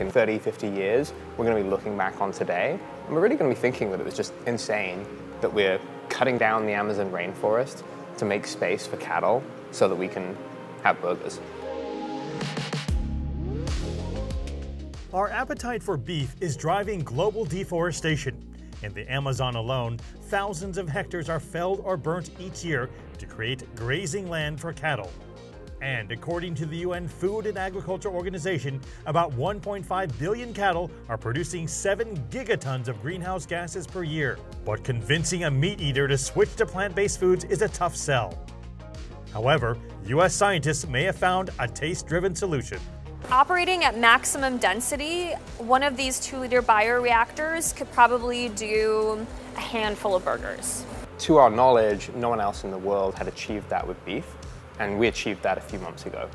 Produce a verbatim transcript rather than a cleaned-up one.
In thirty, fifty years, we're going to be looking back on today, and we're really going to be thinking that it was just insane that we're cutting down the Amazon rainforest to make space for cattle so that we can have burgers. Our appetite for beef is driving global deforestation. In the Amazon alone, thousands of hectares are felled or burnt each year to create grazing land for cattle. And according to the U N Food and Agriculture Organization, about one point five billion cattle are producing seven gigatons of greenhouse gases per year. But convincing a meat eater to switch to plant-based foods is a tough sell. However, U S scientists may have found a taste-driven solution. Operating at maximum density, one of these two liter bioreactors could probably do a handful of burgers. To our knowledge, no one else in the world had achieved that with beef. And we achieved that a few months ago.